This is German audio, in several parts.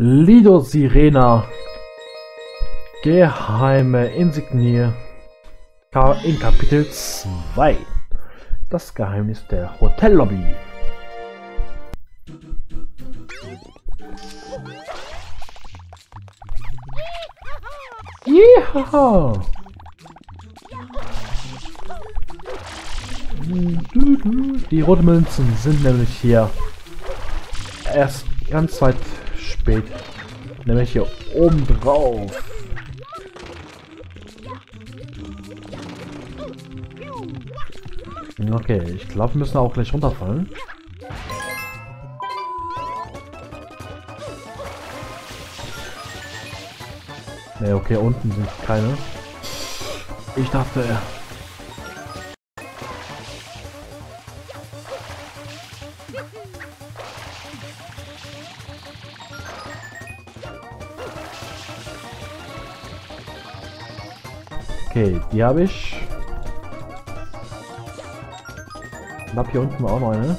Lido Sirena. Geheime Insignie. In Kapitel 2. Das Geheimnis der Hotellobby. Jeha! Die roten Münzen sind nämlich hier erst ganz weit spät, nämlich hier oben drauf. Okay, ich glaube, wir müssen auch gleich runterfallen. Ne, okay, unten sind keine. Ich dachte, okay, die habe ich. Ich hab hier unten auch noch eine.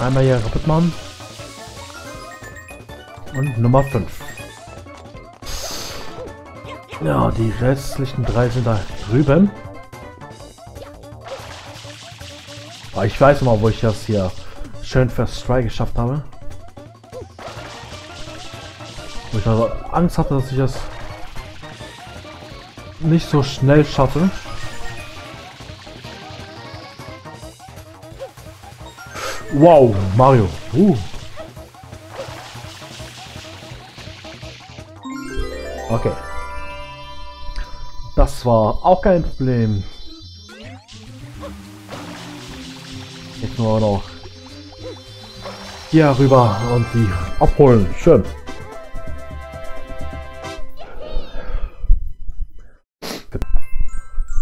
Einmal hier kaputt machen. Und Nummer 5. Ja, die restlichen 3 sind da drüben. Aber ich weiß mal, wo ich das hier schön First Try geschafft habe. Wo ich also Angst hatte, dass ich das nicht so schnell schaffe. Wow, Mario. Okay. Das war auch kein Problem. Jetzt nur noch hier rüber und die abholen. Schön.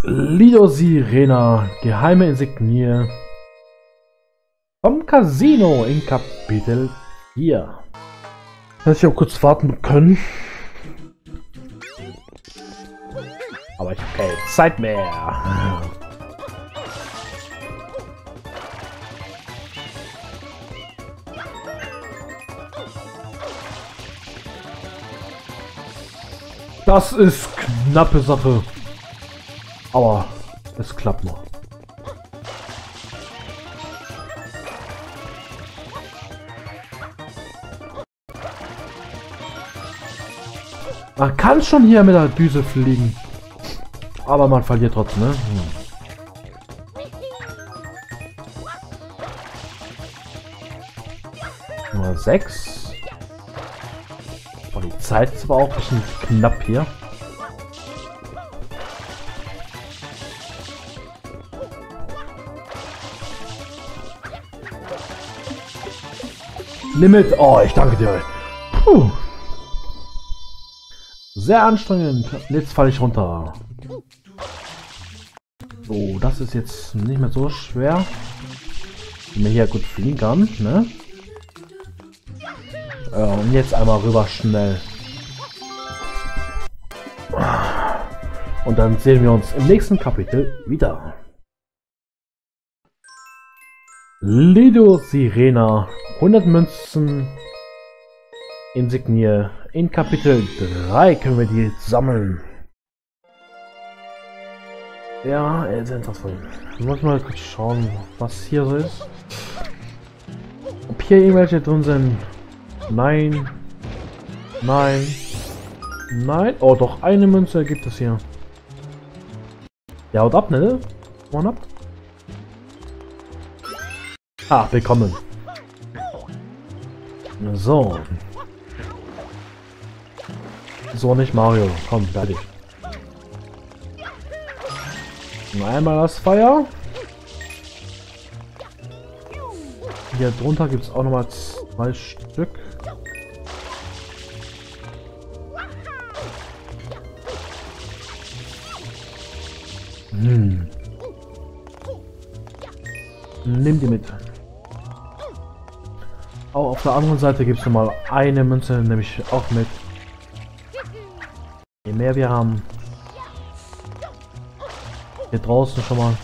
Lido Sirena, geheime Insignie vom Casino in Kapitel 4. Hätte ich auch kurz warten können. Aber ich habe keine Zeit mehr. Das ist knappe Sache. Aber es klappt noch. Man kann schon hier mit der Düse fliegen. Aber man verliert trotzdem, ne? Nummer 6. Die Zeit ist aber auch ein bisschen knapp hier. Limit. Oh, ich danke dir. Puh. Sehr anstrengend. Jetzt falle ich runter. So, das ist jetzt nicht mehr so schwer. Wenn man hier gut fliegen kann, ne? Und jetzt einmal rüber schnell. Und dann sehen wir uns im nächsten Kapitel wieder. Lido Sirena, 100 Münzen Insignie. In Kapitel 3 können wir die sammeln. Ja, sehr interessant. Ich muss mal kurz schauen, was hier so ist. Ob hier irgendwelche drin sind. Nein. Nein. Nein. Oh, doch eine Münze gibt es hier. Ja, haut ab, ne? One up. Ah, willkommen. So. So nicht, Mario. Komm, fertig. Einmal das Feuer. Hier drunter gibt es auch nochmal 2 Stück. Hm. Nimm die mit. Auch auf der anderen Seite gibt es nochmal eine Münze, nämlich auch mit. Je mehr wir haben. Hier draußen schon mal.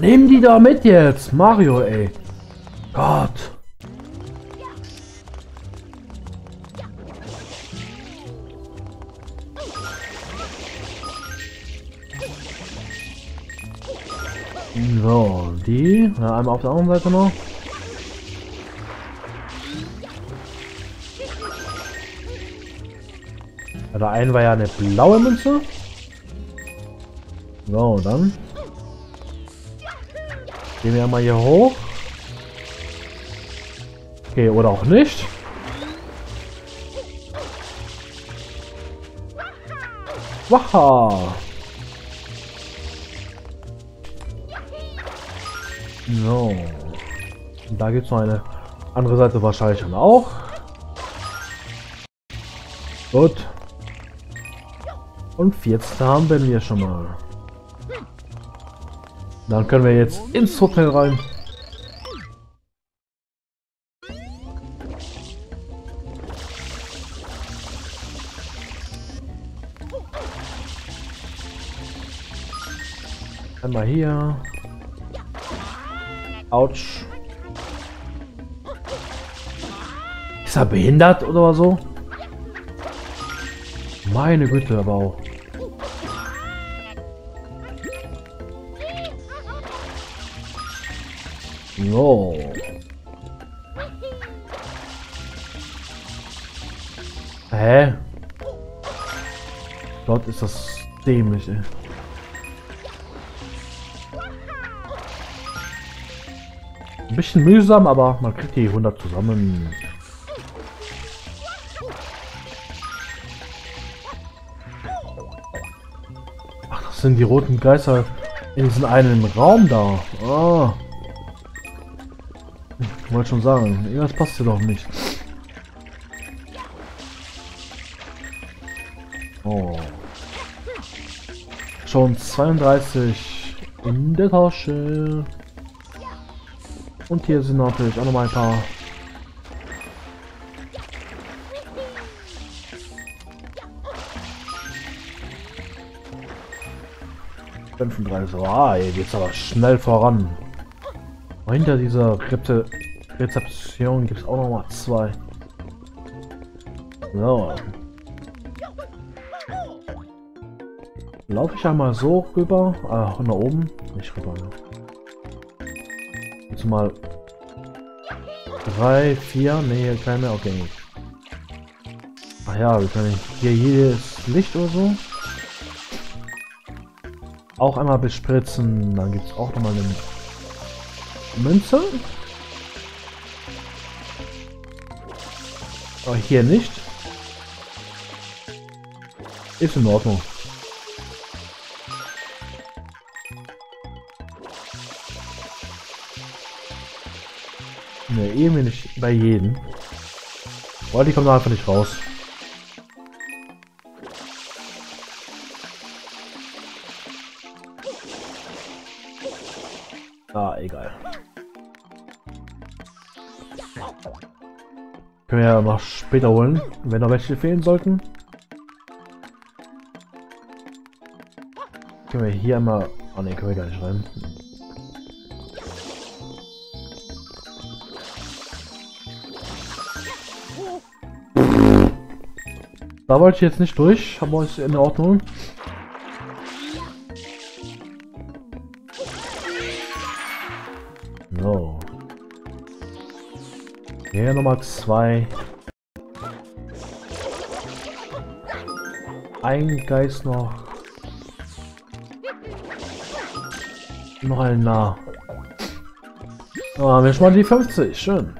Nehmen die da mit jetzt. Mario, ey. Gott. So, die. Ja, einmal auf der anderen Seite noch. Ja, der eine war ja eine blaue Münze. So, dann. Gehen wir mal hier hoch. Okay, oder auch nicht. Waha! So. Und da gibt es noch eine andere Seite wahrscheinlich schon auch. Gut. Und 14 haben wir hier schon mal. Dann können wir jetzt ins Hotel rein. Einmal hier. Autsch. Ist er behindert oder so? Meine Güte, aber auch. So. Hä? Gott, ist das dämlich, ey. Ein bisschen mühsam, aber man kriegt die 100 zusammen. Ach, das sind die roten Geister in diesem einen Raum da. Oh. Ich wollte schon sagen, irgendwas passt hier doch nicht. Oh. Schon 32 in der Tasche. Und hier sind natürlich auch noch mal ein paar. Ah, hier geht's aber schnell voran. Hinter dieser Rezeption gibt es auch noch mal zwei. So. Laufe ich einmal so rüber. Ah, nach oben. Nicht rüber. Ne? Jetzt mal 3, 4. Ne, keine. Okay. Ach ja, wir können hier das Licht oder so. Auch einmal bespritzen. Dann gibt es auch noch mal eine Münze. Aber hier nicht. Ist in Ordnung. Ne, eben nicht bei jedem. Boah, die kommen einfach nicht raus. Ah, egal. Können wir ja noch später holen, wenn noch welche fehlen sollten. Können wir hier einmal... Oh ne, können wir gar nicht rein. Da wollte ich jetzt nicht durch, aber ist in Ordnung. So. Hier nochmal 2. Ein Geist noch. Noch ein nah. Da haben wir schon mal die 50. Schön.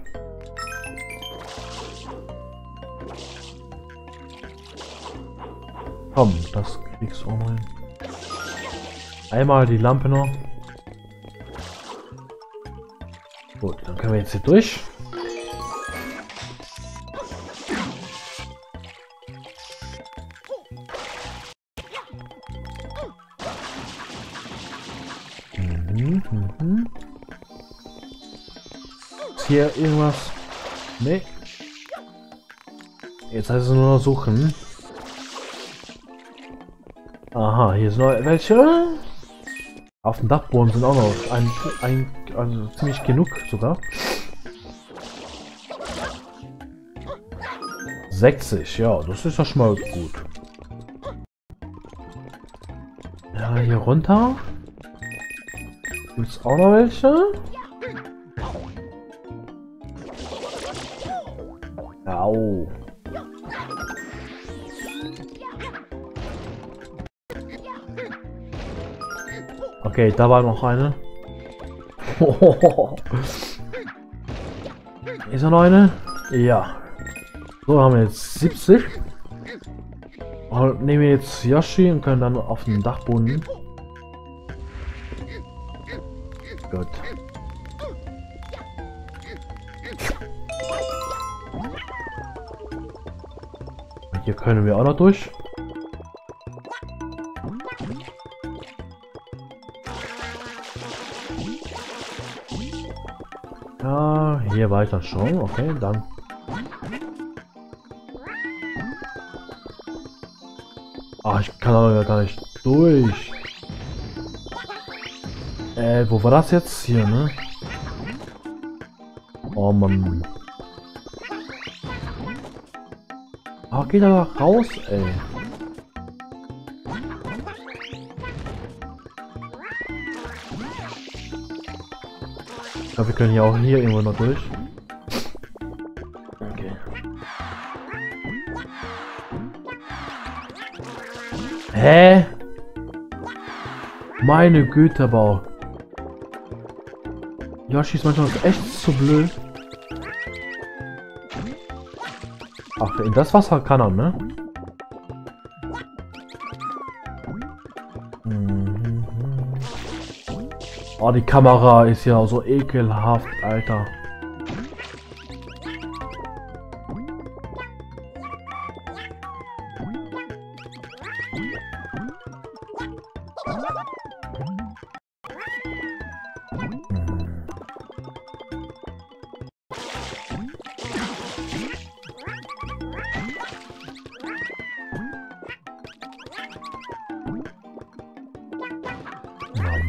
Komm, das kriegst du auch mal hin. Einmal die Lampe noch. Gut, dann können wir jetzt hier durch. Ist hier irgendwas? Nee. Jetzt heißt es nur noch suchen. Aha, hier sind noch welche. Auf dem Dachboden sind auch noch also ziemlich genug sogar. 60, ja, das ist ja schon mal gut. Ja, hier runter. Gibt's auch noch welche? Au. Okay, da war noch eine. Ist da noch eine? Ja. So, haben wir jetzt 70. Und nehmen wir jetzt Yoshi und können dann auf den Dachboden. Gut. Hier können wir auch noch durch. Ja, hier weiter schon. Okay, dann. Ah, ich kann aber gar nicht durch. Wo war das jetzt? Hier, ne? Oh Mann. Oh, geht aber raus, ey. Ich glaube, wir können ja auch hier irgendwo noch durch. Okay. Hä? Meine Güte, Bau. Yoshi ist manchmal echt zu blöd. Ach, in das Wasser kann er, ne? Mhm. Oh, die Kamera ist ja so ekelhaft, Alter.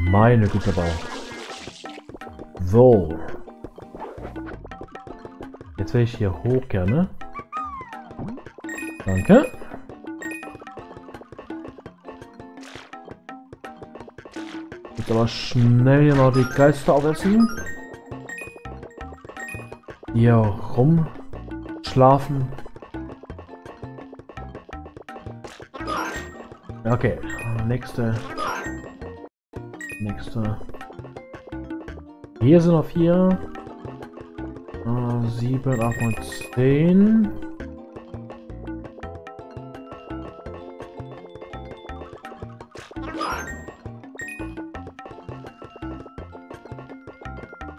Meine Güte, Bau. So. Jetzt will ich hier hoch gerne. Danke. Jetzt aber schnell hier noch die Geister aufziehen. Hier rum schlafen. Okay, nächste. Nächste. Hier sind noch 4. 7, 8 und 10.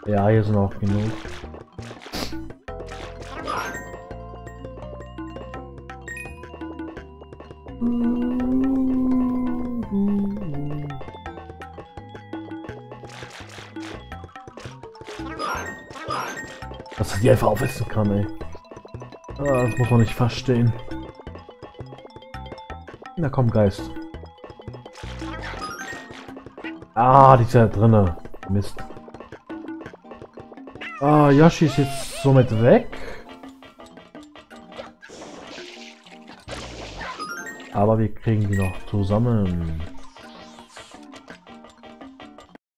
Ja, hier sind auch genug. Dass ich die einfach aufessen kann, ey. Ah, das muss man nicht verstehen. Na komm, Geist. Ah, die ist ja drinne. Mist. Ah, Yoshi ist jetzt somit weg. Aber wir kriegen die noch zusammen.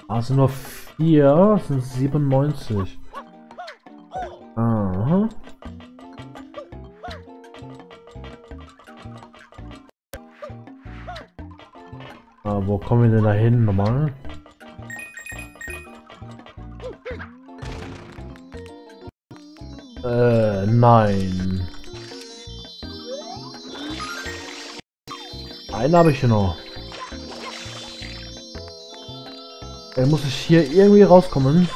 Ah, es sind nur 4. Es sind 97. Aha. Ah, wo kommen wir denn da hin nochmal? Nein. Einen habe ich hier noch. Dann muss ich hier irgendwie rauskommen.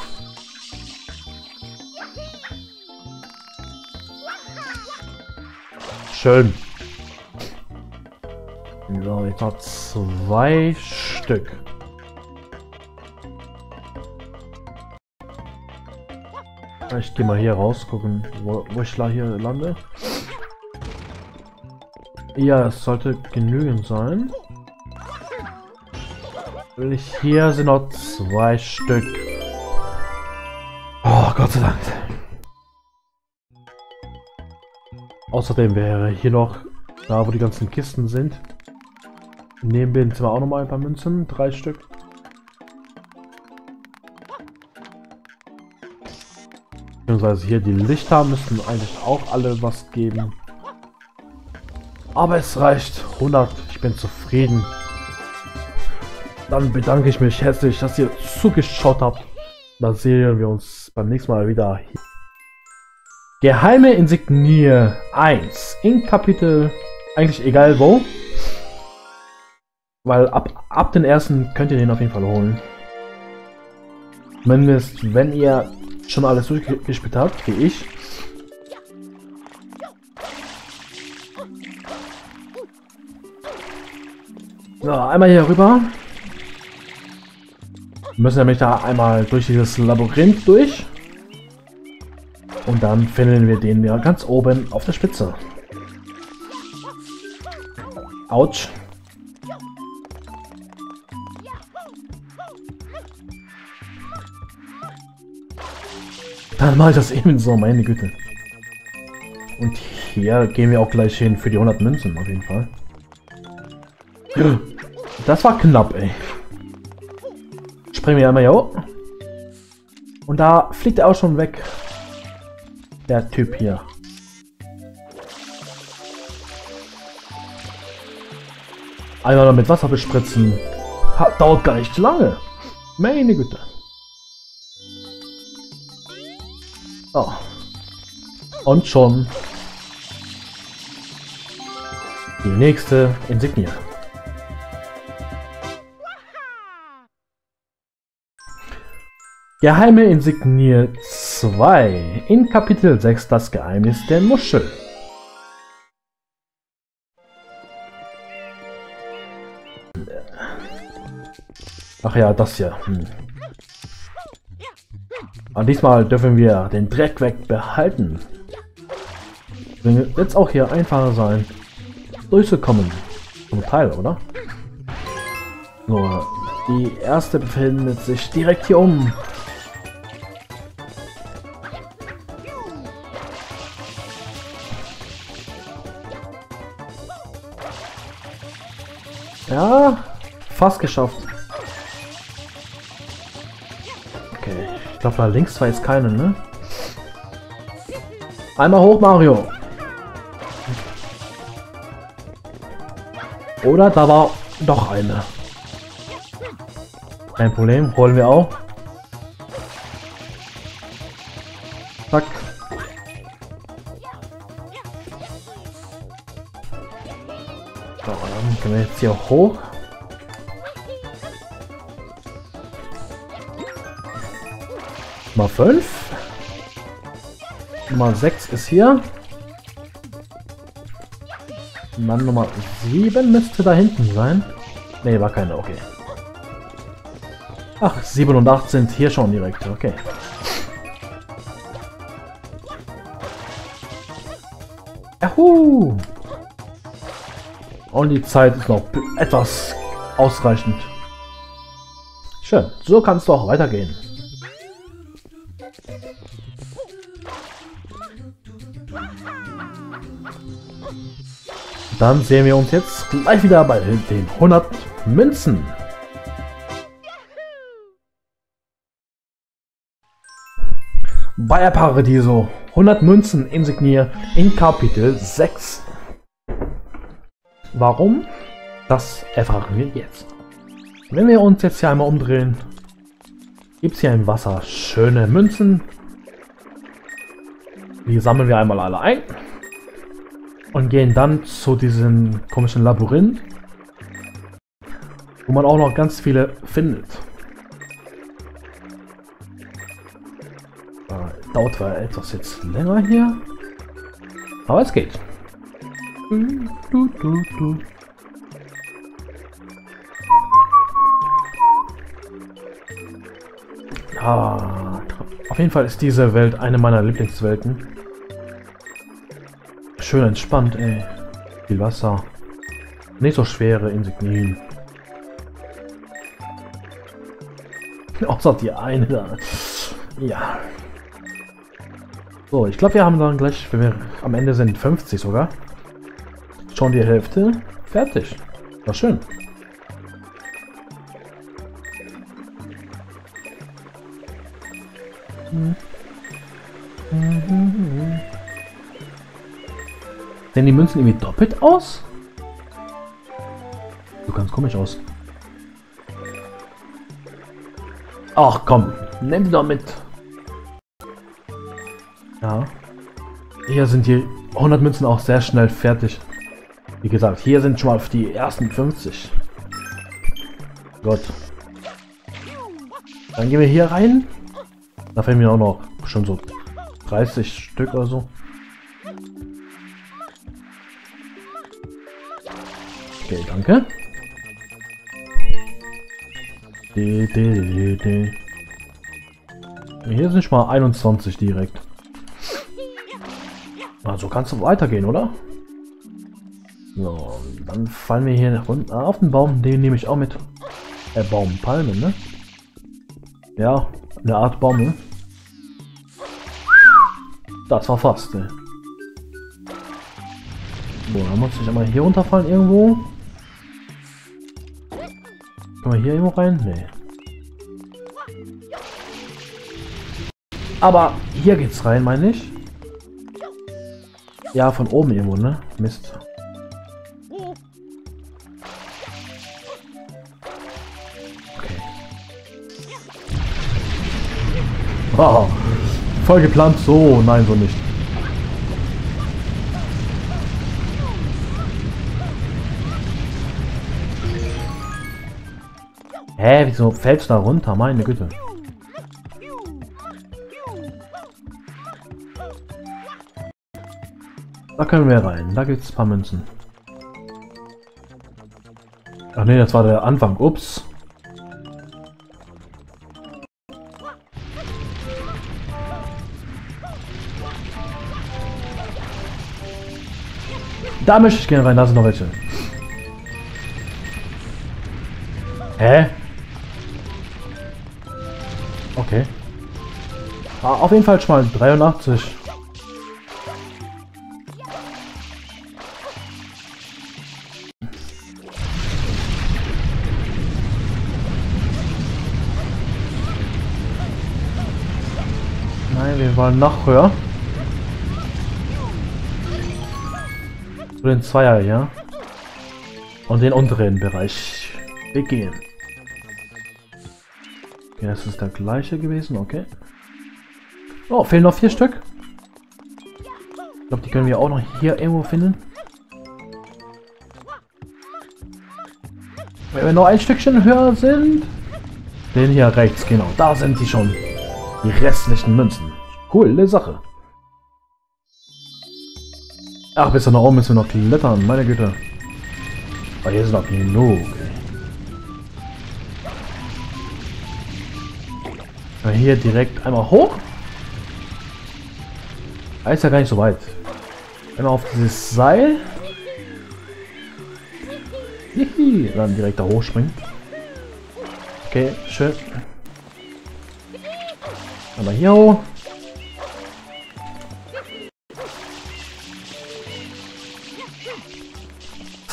Schön. So, jetzt noch 2 Stück. Ich gehe mal hier raus, gucken, wo ich hier lande. Ja, es sollte genügend sein. Hier sind noch 2 Stück. Oh, Gott sei Dank. Außerdem wäre hier noch, da wo die ganzen Kisten sind, nehmen wir zwar auch nochmal ein paar Münzen, 3 Stück. Beziehungsweise hier die Lichter müssten eigentlich auch alle was geben. Aber es reicht, 100, ich bin zufrieden. Dann bedanke ich mich herzlich, dass ihr zugeschaut habt. Dann sehen wir uns beim nächsten Mal wieder. Geheime Insignie 1. In Kapitel, eigentlich egal wo. Weil ab den ersten könnt ihr den auf jeden Fall holen. Zumindest wenn ihr schon alles durchgespielt habt, wie ich. So, einmal hier rüber. Wir müssen nämlich da einmal durch dieses Labyrinth durch. Und dann finden wir den ja ganz oben auf der Spitze. Autsch. Dann mache ich das eben so, meine Güte. Und hier gehen wir auch gleich hin für die 100 Münzen auf jeden Fall. Das war knapp, ey. Springen wir einmal hier hoch. Und da fliegt er auch schon weg. Der Typ hier. Einmal noch mit Wasser bespritzen. Dauert gar nicht lange. Meine Güte. So. Und schon. Die nächste Insignie. Geheime Insignie 2. In Kapitel 6 das Geheimnis der Muschel. Ach ja, das hier. Aber diesmal dürfen wir den Dreck wegbehalten. Deswegen wird es auch hier einfacher sein, durchzukommen. Zum Teil, oder? So, die erste befindet sich direkt hier oben. Ja, fast geschafft. Okay, ich glaube da links war jetzt keine, ne? Einmal hoch, Mario! Oder da war doch eine. Kein Problem, holen wir auch. Zack. So, dann können wir jetzt hier hoch. Nummer 5. Nummer 6 ist hier. Und dann Nummer 7 müsste da hinten sein. Ne, war keine, okay. Ach, 7 und 8 sind hier schon direkt, okay. Juhu! Und die Zeit ist noch etwas ausreichend. Schön, so kann es doch weitergehen. Dann sehen wir uns jetzt gleich wieder bei den 100 Münzen. Bayer Paradiso. 100 Münzen Insignie in Kapitel 6. Warum? Das erfahren wir jetzt. Wenn wir uns jetzt hier einmal umdrehen, gibt es hier im Wasser schöne Münzen. Die sammeln wir einmal alle ein und gehen dann zu diesem komischen Labyrinth, wo man auch noch ganz viele findet. Dauert zwar etwas jetzt länger hier, aber es geht. Ah, auf jeden Fall ist diese Welt eine meiner Lieblingswelten. Schön entspannt, ey. Viel Wasser. Nicht so schwere Insignien. Außer die eine da. Ja. So, ich glaube, wir haben dann gleich, wenn wir am Ende sind, 50 sogar. Schon die Hälfte. Fertig. War schön. Sehen die Münzen irgendwie doppelt aus? So ganz komisch aus. Ach komm, nimm die doch mit. Ja. Hier sind die 100 Münzen auch sehr schnell fertig. Wie gesagt, hier sind schon mal die ersten 50. Gott. Dann gehen wir hier rein. Da fehlen mir auch noch schon so 30 Stück oder so. Okay, danke. Hier sind schon mal 21 direkt. Also kannst du weitergehen, oder? So, dann fallen wir hier nach unten auf den Baum. Den nehme ich auch mit. Baumpalme, ne? Ja, eine Art Baum, ne? Das war fast, ne? So, dann muss ich einmal hier runterfallen irgendwo. Können wir hier irgendwo rein? Nee. Aber hier geht's rein, meine ich. Ja, von oben irgendwo, ne? Mist. Okay. Wow. Voll geplant. So, nein, so nicht. Hä, wieso fällt's da runter? Meine Güte. Da können wir rein. Da gibt's ein paar Münzen. Ach ne, das war der Anfang. Ups. Da möchte ich gerne rein. Da sind noch welche. Hä? Okay. Auf jeden Fall schon mal 83. Nein, wir wollen noch höher. Zu den Zweier, ja. Und den unteren Bereich. Wir gehen. Ja, es ist der gleiche gewesen, okay. Oh, fehlen noch 4 Stück. Ich glaube, die können wir auch noch hier irgendwo finden. Wenn wir noch ein Stückchen höher sind. Den hier rechts, genau. Da sind die schon. Die restlichen Münzen. Coole Sache. Ach, bis nach oben müssen wir noch klettern, meine Güte. Aber hier sind noch genug. Hier direkt einmal hoch. Da ist ja gar nicht so weit. Einmal auf dieses Seil. Hihi, dann direkt da hochspringen. Okay, schön. Einmal hier hoch.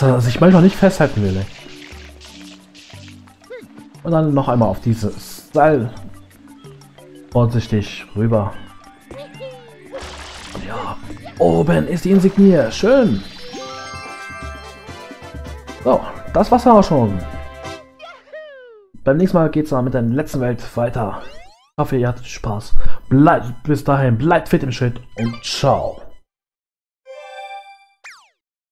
Dass ich manchmal nicht festhalten will. Und dann noch einmal auf dieses Seil. Vorsichtig rüber. Ja, oben ist die Insignie. Schön. So, das war's auch schon. Beim nächsten Mal geht's dann mit der letzten Welt weiter. Ich hoffe, ihr hattet Spaß. Bleibt bis dahin, bleibt fit im Schritt und ciao.